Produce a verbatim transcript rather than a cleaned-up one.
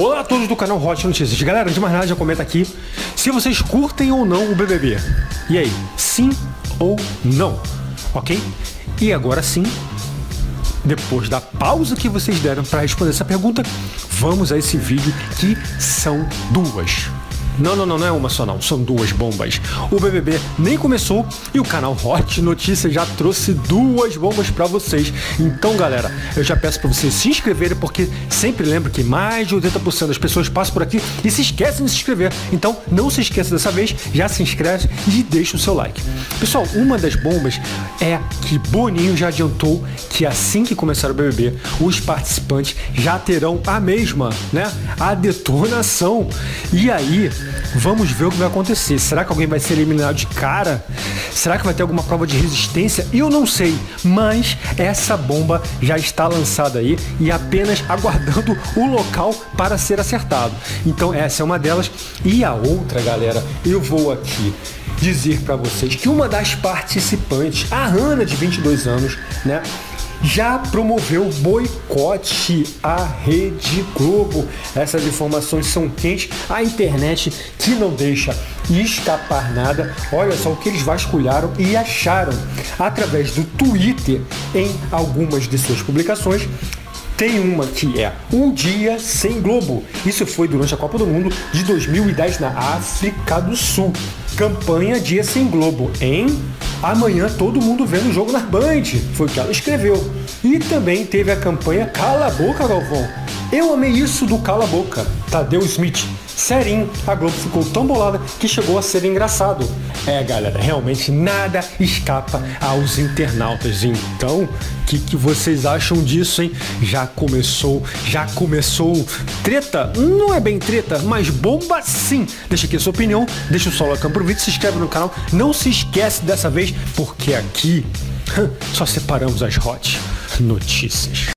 Olá a todos do canal Hot Notícias. Galera, antes de mais nada, já comenta aqui se vocês curtem ou não o B B B. E aí, sim ou não, ok? E agora sim, depois da pausa que vocês deram para responder essa pergunta, vamos a esse vídeo que são duas. Não, não, não, não é uma só não, são duas bombas. O B B B nem começou e o canal Hot Notícias já trouxe duas bombas pra vocês. Então, galera, eu já peço pra vocês se inscreverem, porque sempre lembro que mais de oitenta por cento das pessoas passam por aqui e se esquecem de se inscrever. Então, não se esqueça dessa vez, já se inscreve e deixa o seu like. Pessoal, uma das bombas é que Boninho já adiantou que assim que começar o B B B, os participantes já terão a mesma, né? A detonação. E aí, vamos ver o que vai acontecer. Será que alguém vai ser eliminado de cara? Será que vai ter alguma prova de resistência? Eu não sei, mas essa bomba já está lançada aí e apenas aguardando o local para ser acertado. Então essa é uma delas. E a outra, galera, eu vou aqui dizer para vocês que uma das participantes, a Hana, de vinte e dois anos, né, já promoveu boicote à Rede Globo. Essas informações são quentes. A internet que não deixa escapar nada. Olha só o que eles vasculharam e acharam através do Twitter em algumas de suas publicações. Tem uma que é um dia sem Globo. Isso foi durante a Copa do Mundo de dois mil e dez na África do Sul. Campanha dia sem Globo, hein? Amanhã todo mundo vendo o jogo na Band. Foi o que ela escreveu. E também teve a campanha Cala a Boca, Galvão. Eu amei isso do Cala a Boca, Tadeu Smith. Serinho, a Globo ficou tão bolada que chegou a ser engraçado. É, galera, realmente nada escapa aos internautas. Então, o que, que vocês acham disso, hein? Já começou, já começou treta? Não é bem treta, mas bomba sim. Deixa aqui a sua opinião, deixa o seu like pro vídeo, se inscreve no canal. Não se esquece dessa vez, porque aqui só separamos as hot notícias.